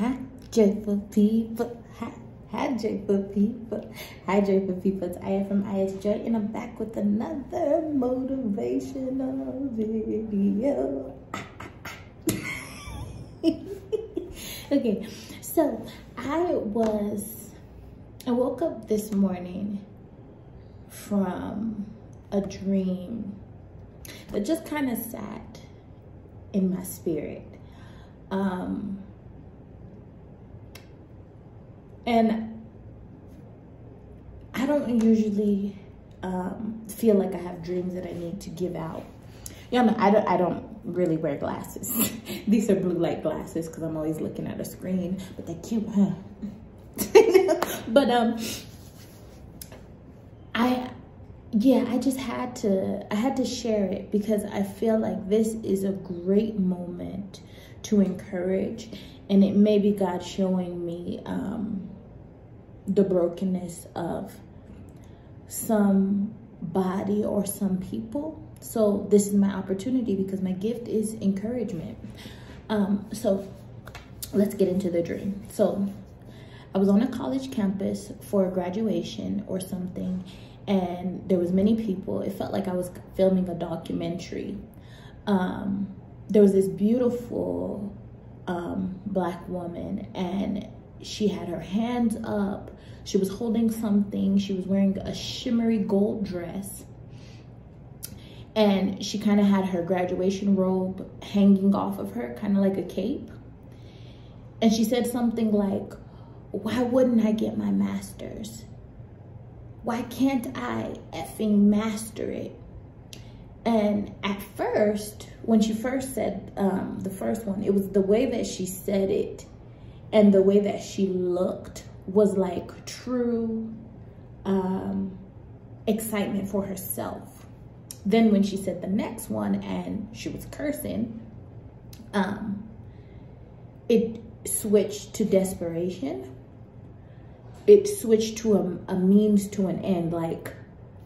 Hi joyful people, it's Aya from Ayosjoy, and I'm back with another motivational video. Okay, so I woke up this morning from a dream that just kind of sat in my spirit. And I don't usually feel like I have dreams that I need to give out. Yeah, I don't really wear glasses. These are blue light glasses because I'm always looking at a screen, but they're cute, huh? But I had to share it because I feel like this is a great moment to encourage, and it may be God showing me the brokenness of somebody or some people. So this is my opportunity because my gift is encouragement. So let's get into the dream. So I was on a college campus for a graduation or something, and there was many people. It felt like I was filming a documentary. There was this beautiful Black woman, and she had her hands up. She was holding something. She was wearing a shimmery gold dress. And she kind of had her graduation robe hanging off of her, kind of like a cape. And she said something like, "Why wouldn't I get my master's? Why can't I effing master it?" And at first, when she first said the first one, it was the way that she said it and the way that she looked was like true excitement for herself. Then when she said the next one and she was cursing, it switched to desperation. It switched to a means to an end. Like,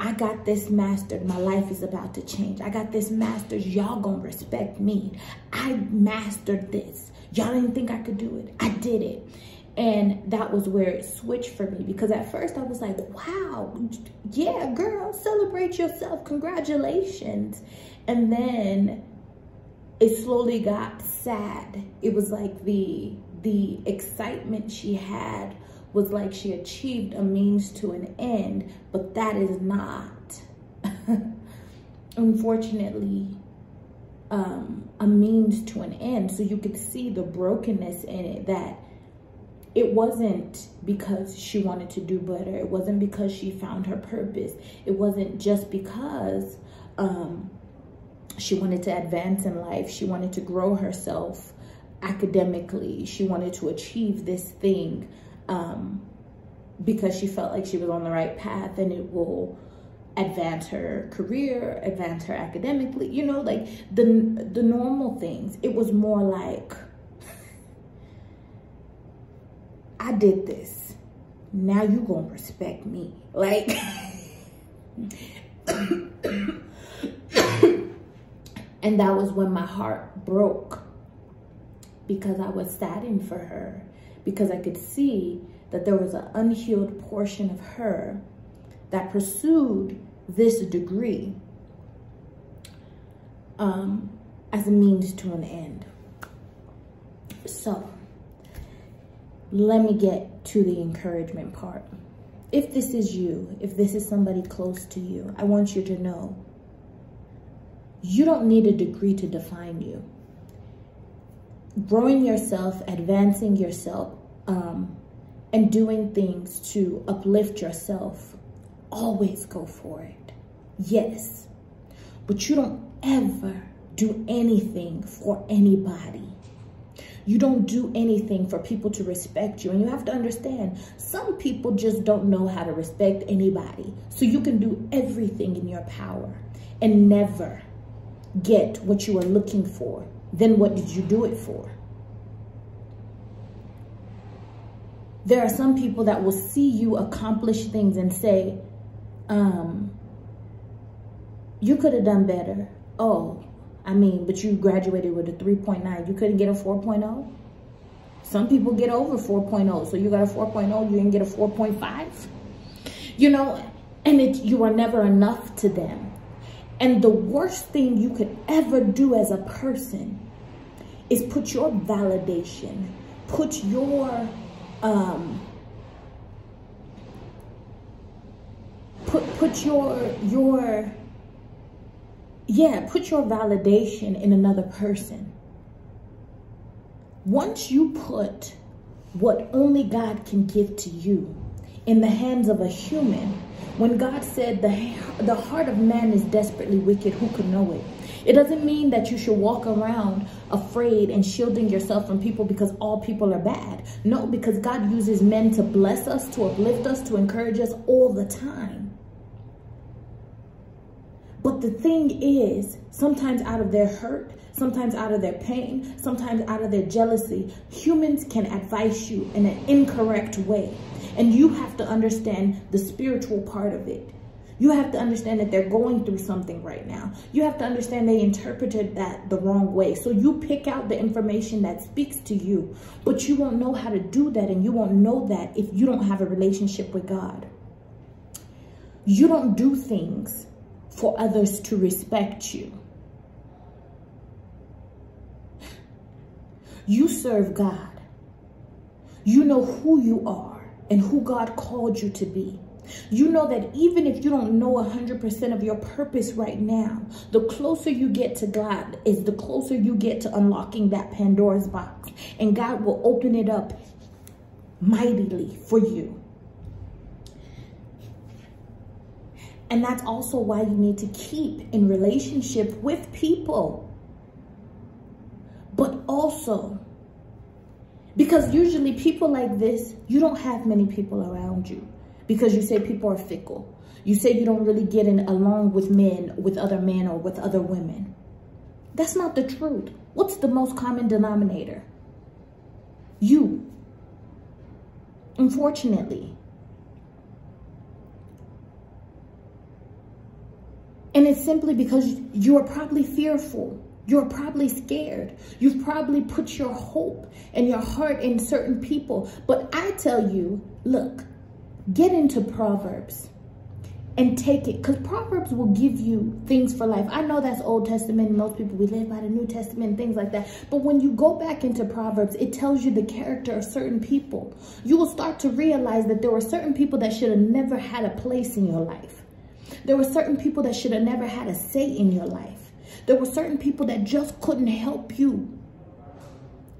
I got this mastered. My life is about to change. I got this mastered. Y'all gonna respect me. I mastered this. Y'all didn't think I could do it. I did it. And that was where it switched for me, because at first I was like, wow, yeah, girl, celebrate yourself. Congratulations. And then it slowly got sad. It was like the excitement she had was like she achieved a means to an end, but that is not, unfortunately, a means to an end. So you could see the brokenness in it, that it wasn't because she wanted to do better. It wasn't because she found her purpose. It wasn't just because she wanted to advance in life. She wanted to grow herself academically. She wanted to achieve this thing because she felt like she was on the right path and it will advance her career, advance her academically. You know, like the normal things. It was more like, I did this. Now you gonna respect me. Like, and that was when my heart broke, because I was saddened for her, because I could see that there was an unhealed portion of her that pursued this degree as a means to an end. So let me get to the encouragement part. If this is you, if this is somebody close to you, I want you to know you don't need a degree to define you. Growing yourself, advancing yourself, and doing things to uplift yourself, always go for it. Yes, but you don't ever do anything for anybody. You don't do anything for people to respect you. And you have to understand, some people just don't know how to respect anybody. So you can do everything in your power and never get what you are looking for. Then what did you do it for? There are some people that will see you accomplish things and say, you could have done better. Oh, I mean, but you graduated with a 3.9. You couldn't get a 4.0. Some people get over 4.0. So you got a 4.0, you didn't get a 4.5. You know, and you are never enough to them. And the worst thing you could ever do as a person is put your validation, put your, put your validation in another person. Once you put what only God can give to you in the hands of a human, when God said the heart of man is desperately wicked, who could know it? It doesn't mean that you should walk around afraid and shielding yourself from people because all people are bad. No, because God uses men to bless us, to uplift us, to encourage us all the time. But the thing is, sometimes out of their hurt, sometimes out of their pain, sometimes out of their jealousy, humans can advise you in an incorrect way. And you have to understand the spiritual part of it. You have to understand that they're going through something right now. You have to understand they interpreted that the wrong way. So you pick out the information that speaks to you, but you won't know how to do that, and you won't know that if you don't have a relationship with God. You don't do things for others to respect you. You serve God. You know who you are and who God called you to be. You know that even if you don't know 100% of your purpose right now, the closer you get to God is the closer you get to unlocking that Pandora's box. And God will open it up mightily for you. And that's also why you need to keep in relationship with people. But also, because usually people like this, you don't have many people around you. Because you say people are fickle. You say you don't really get in along with men, with other men, or with other women. That's not the truth. What's the most common denominator? You. Unfortunately. And it's simply because you are probably fearful. You're probably scared. You've probably put your hope and your heart in certain people. But I tell you, look. Get into Proverbs and take it, because Proverbs will give you things for life. I know that's Old Testament. Most people, we live by the New Testament, things like that. But when you go back into Proverbs, it tells you the character of certain people. You will start to realize that there were certain people that should have never had a place in your life. There were certain people that should have never had a say in your life. There were certain people that just couldn't help you.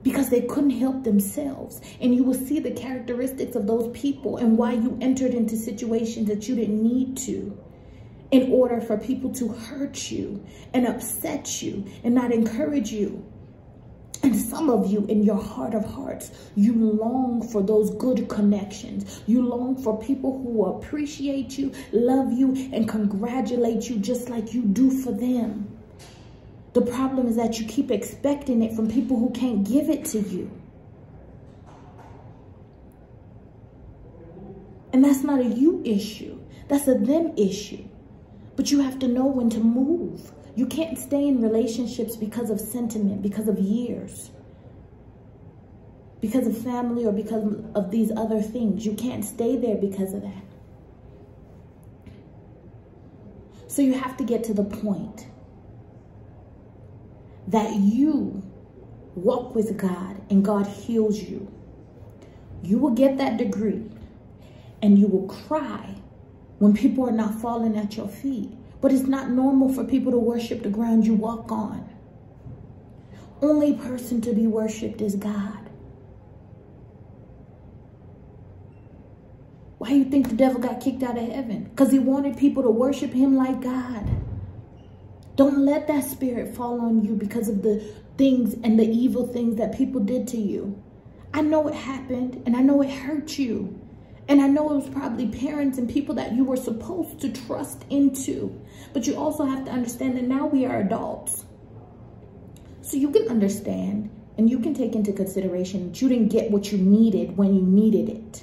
Because they couldn't help themselves. And you will see the characteristics of those people and why you entered into situations that you didn't need to in order for people to hurt you and upset you and not encourage you. And some of you, in your heart of hearts, you long for those good connections. You long for people who appreciate you, love you, and congratulate you just like you do for them. The problem is that you keep expecting it from people who can't give it to you. And that's not a you issue. That's a them issue. But you have to know when to move. You can't stay in relationships because of sentiment, because of years, because of family, or because of these other things. You can't stay there because of that. So you have to get to the point that you walk with God and God heals you. You will get that degree and you will cry when people are not falling at your feet. But it's not normal for people to worship the ground you walk on. Only person to be worshipped is God. Why do you think the devil got kicked out of heaven? Because he wanted people to worship him like God. Don't let that spirit fall on you because of the things and the evil things that people did to you. I know it happened, and I know it hurt you. And I know it was probably parents and people that you were supposed to trust into. But you also have to understand that now we are adults. So you can understand and you can take into consideration that you didn't get what you needed when you needed it.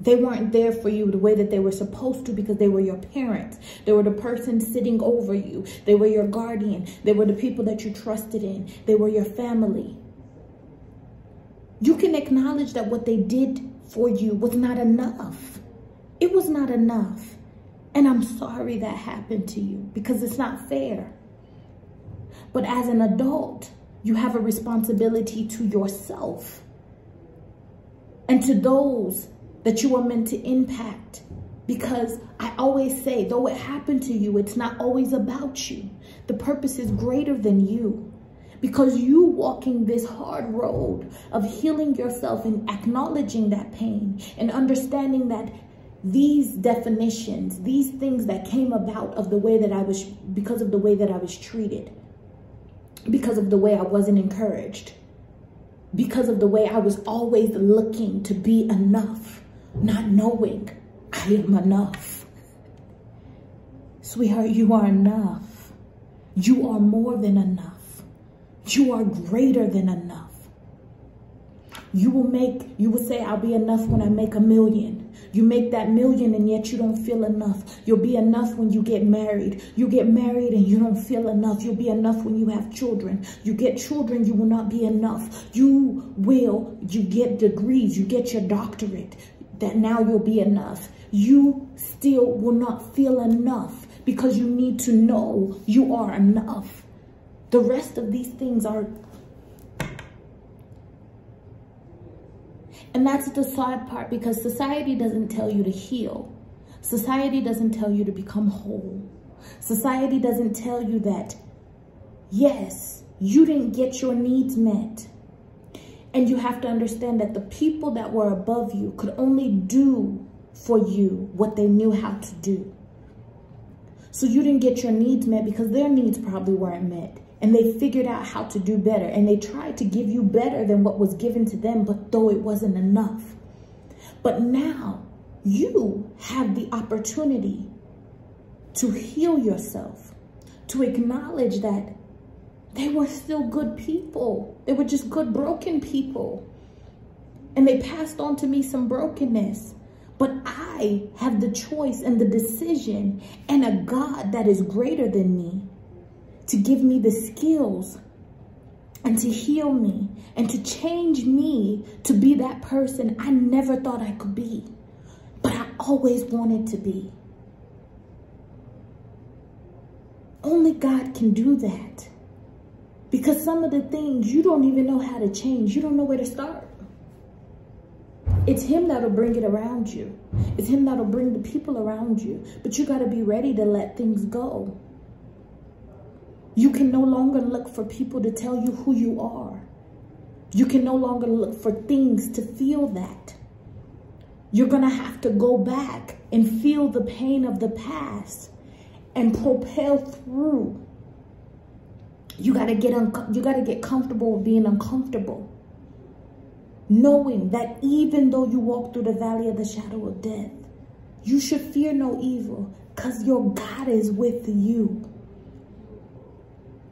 They weren't there for you the way that they were supposed to because they were your parents. They were the person sitting over you. They were your guardian. They were the people that you trusted in. They were your family. You can acknowledge that what they did for you was not enough. It was not enough. And I'm sorry that happened to you, because it's not fair. But as an adult, you have a responsibility to yourself and to those that you are meant to impact. Because I always say, though it happened to you, it's not always about you. The purpose is greater than you. Because you walking this hard road of healing yourself and acknowledging that pain and understanding that these definitions, these things that came about of the way that I was, because of the way that I was treated, because of the way I wasn't encouraged, because of the way I was always looking to be enough, not knowing I am enough. Sweetheart, you are enough. You are more than enough. You are greater than enough. You will say, I'll be enough when I make $1 million. You make that $1 million and yet you don't feel enough. You'll be enough when you get married. You get married and you don't feel enough. You'll be enough when you have children. You get children, you will not be enough. You get degrees, you get your doctorate, that now you'll be enough. You still will not feel enough because you need to know you are enough. The rest of these things are, and that's the sad part, because society doesn't tell you to heal. Society doesn't tell you to become whole. Society doesn't tell you that, yes, you didn't get your needs met. And you have to understand that the people that were above you could only do for you what they knew how to do. So you didn't get your needs met because their needs probably weren't met. And they figured out how to do better. And they tried to give you better than what was given to them, but though it wasn't enough. But now you have the opportunity to heal yourself, to acknowledge that they were still good people. They were just good, broken people. And they passed on to me some brokenness. But I have the choice and the decision and a God that is greater than me to give me the skills and to heal me and to change me to be that person I never thought I could be, but I always wanted to be. Only God can do that, because some of the things you don't even know how to change. You don't know where to start. It's him that'll bring it around you. It's him that'll bring the people around you. But you got to be ready to let things go. You can no longer look for people to tell you who you are. You can no longer look for things to feel that. You're going to have to go back and feel the pain of the past and propel through. You got to get comfortable with being uncomfortable. Knowing that even though you walk through the valley of the shadow of death, you should fear no evil, because your God is with you.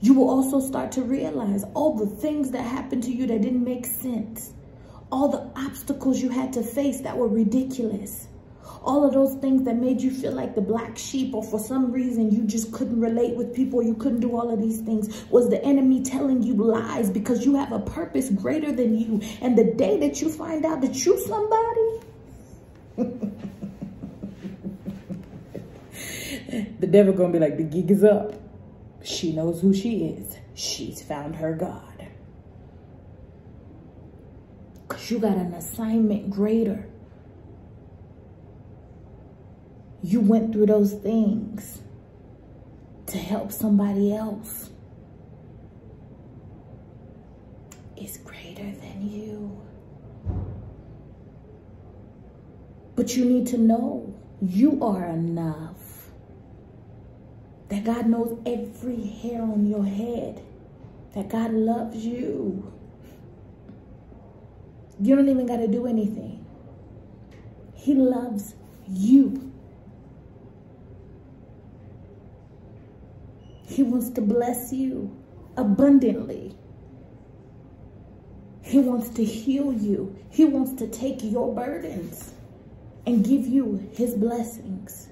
You will also start to realize all the things that happened to you that didn't make sense. All the obstacles you had to face that were ridiculous. All of those things that made you feel like the black sheep, or for some reason you just couldn't relate with people, you couldn't do all of these things, was the enemy telling you lies, because you have a purpose greater than you. And the day that you find out that you somebody, the devil gonna be like, the gig is up. She knows who she is. She's found her God. Because you got an assignment greater. You went through those things to help somebody else. It's greater than you. But you need to know you are enough. That God knows every hair on your head. That God loves you. You don't even got to do anything. He loves you. He wants to bless you abundantly. He wants to heal you. He wants to take your burdens and give you his blessings.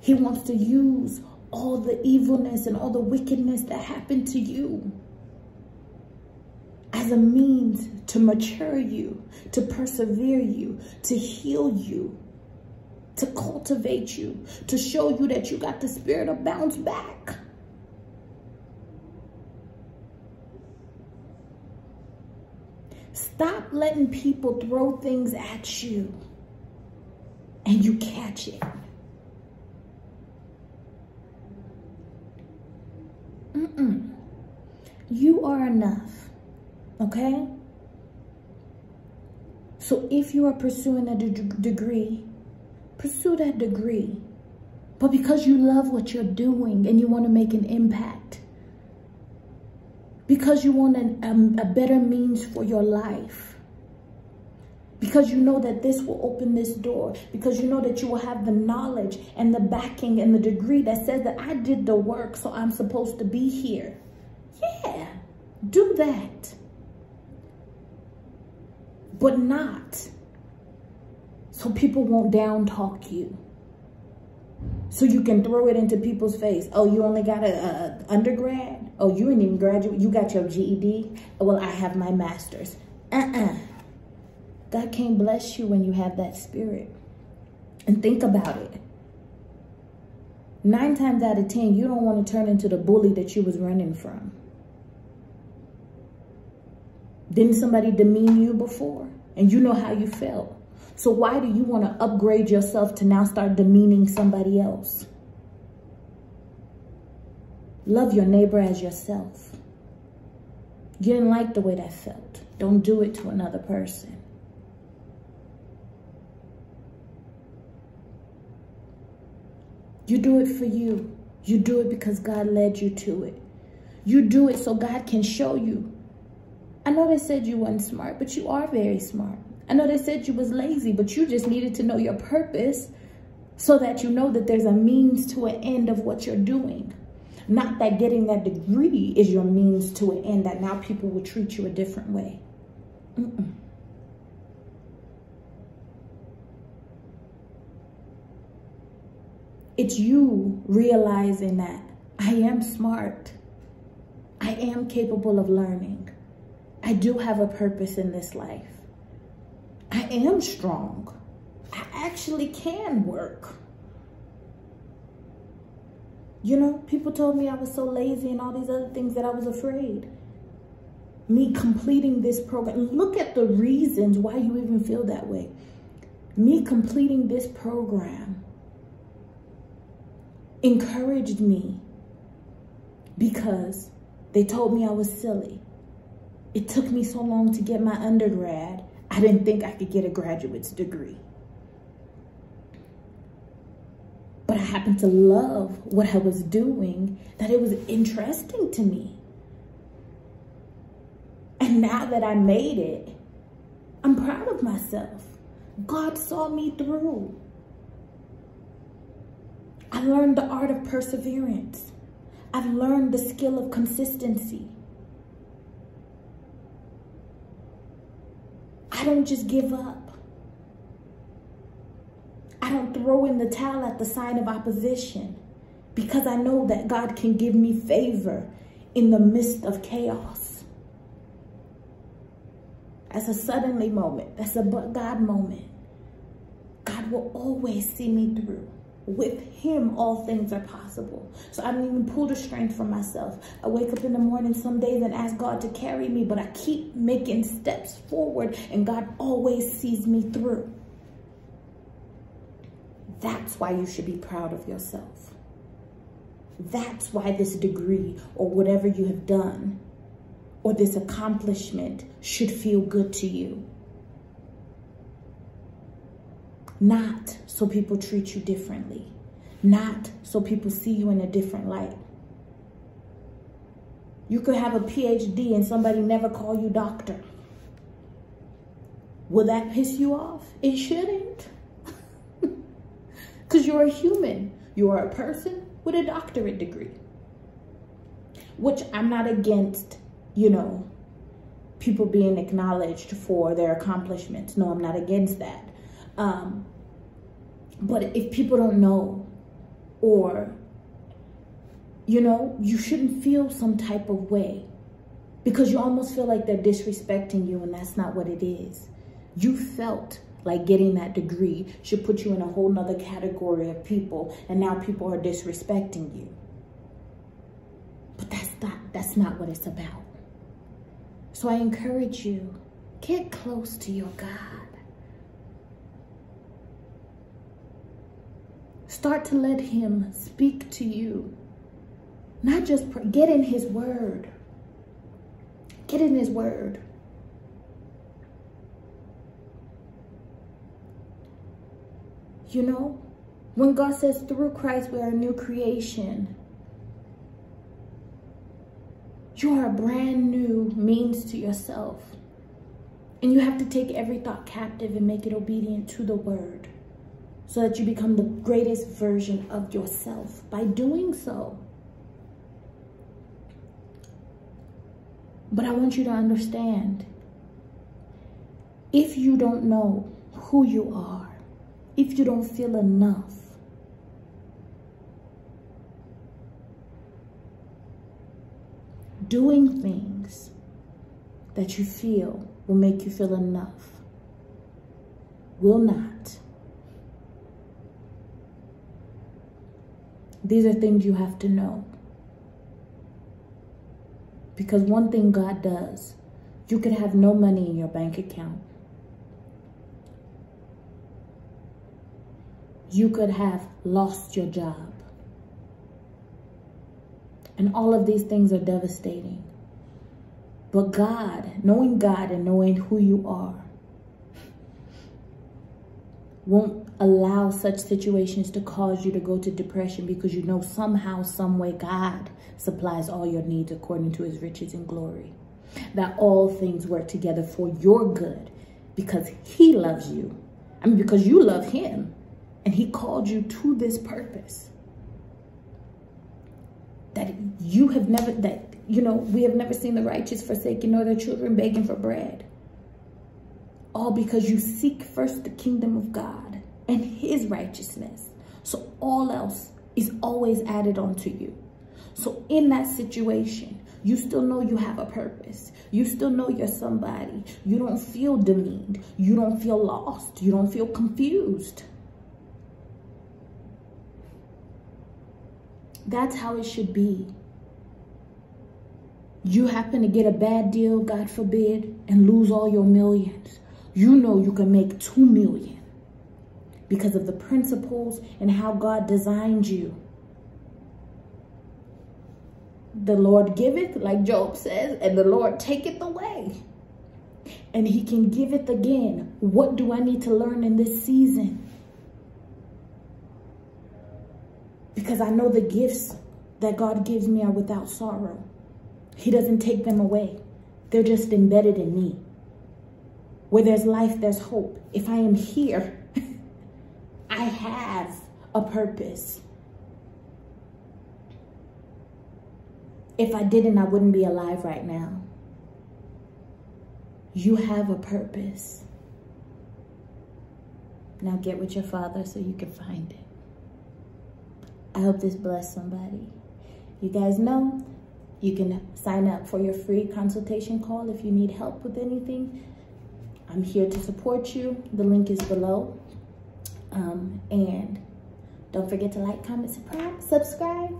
He wants to use all the evilness and all the wickedness that happened to you as a means to mature you, to persevere you, to heal you, to cultivate you, to show you that you got the spirit of bounce back. Stop letting people throw things at you and you catch it. You are enough, okay? So if you are pursuing a degree, pursue that degree. But because you love what you're doing and you want to make an impact, because you want a better means for your life, because you know that this will open this door, because you know that you will have the knowledge and the backing and the degree that says that I did the work, so I'm supposed to be here. Yeah, do that. But not so people won't down talk you. So you can throw it into people's face. Oh, you only got a undergrad? Oh, you ain't even graduate. You got your GED? Well, I have my master's. God can't bless you when you have that spirit. And think about it. 9 times out of 10, you don't want to turn into the bully that you was running from. Didn't somebody demean you before? And you know how you felt. So why do you want to upgrade yourself to now start demeaning somebody else? Love your neighbor as yourself. You didn't like the way that felt. Don't do it to another person. You do it for you. You do it because God led you to it. You do it so God can show you. I know they said you weren't smart, but you are very smart. I know they said you was lazy, but you just needed to know your purpose so that you know that there's a means to an end of what you're doing. Not that getting that degree is your means to an end, that now people will treat you a different way. It's you realizing that I am smart. I am capable of learning. I do have a purpose in this life. I am strong. I actually can work. You know, people told me I was so lazy and all these other things that I was afraid. Me completing this program. Look at the reasons why you even feel that way. Me completing this program encouraged me because they told me I was silly. It took me so long to get my undergrad. I didn't think I could get a graduate's degree. But I happened to love what I was doing, that it was interesting to me. And now that I made it, I'm proud of myself. God saw me through. I've learned the art of perseverance. I've learned the skill of consistency. I don't just give up. I don't throw in the towel at the sign of opposition because I know that God can give me favor in the midst of chaos. That's a suddenly moment. That's a but God moment. God will always see me through. With him, all things are possible. So I don't even pull the strength from myself. I wake up in the morning some days and ask God to carry me, but I keep making steps forward and God always sees me through. That's why you should be proud of yourself. That's why this degree or whatever you have done or this accomplishment should feel good to you. Not so people treat you differently. Not so people see you in a different light. You could have a PhD and somebody never call you doctor. Will that piss you off? It shouldn't. Because you're a human. You are a person with a doctorate degree. Which I'm not against, you know, people being acknowledged for their accomplishments. No, I'm not against that. But if people don't know, or, you know, you shouldn't feel some type of way because you almost feel like they're disrespecting you, and that's not what it is. You felt like getting that degree should put you in a whole nother category of people, and now people are disrespecting you. But that's not what it's about. So I encourage you, get close to your God. Start to let him speak to you. Not just pray, get in his word. Get in his word. You know, when God says through Christ we are a new creation, you are a brand new means to yourself. And you have to take every thought captive and make it obedient to the word, so that you become the greatest version of yourself by doing so. But I want you to understand, if you don't know who you are, if you don't feel enough, doing things that you feel will make you feel enough will not. These are things you have to know. Because one thing God does, you could have no money in your bank account. You could have lost your job. And all of these things are devastating. But God and knowing who you are, won't allow such situations to cause you to go to depression, because you know somehow, some way, God supplies all your needs according to his riches and glory. That all things work together for your good, because he loves you. I mean, because you love him, and he called you to this purpose. We have never seen the righteous forsaken nor their children begging for bread. All because you seek first the kingdom of God and his righteousness. So all else is always added onto you. So in that situation, you still know you have a purpose. You still know you're somebody. You don't feel demeaned. You don't feel lost. You don't feel confused. That's how it should be. You happen to get a bad deal, God forbid, and lose all your millions. You know you can make $2 million because of the principles and how God designed you. The Lord giveth, like Job says, and the Lord taketh away. And he can give it again. What do I need to learn in this season? Because I know the gifts that God gives me are without sorrow. He doesn't take them away. They're just embedded in me. Where there's life, there's hope. If I am here, I have a purpose. If I didn't, I wouldn't be alive right now. You have a purpose. Now get with your Father so you can find it. I hope this blessed somebody. You guys know you can sign up for your free consultation call if you need help with anything. I'm here to support you. The link is below. And don't forget to like, comment, subscribe.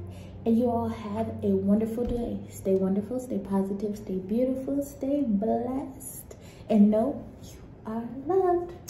And you all have a wonderful day. Stay wonderful, stay positive, stay beautiful, stay blessed. And know you are loved.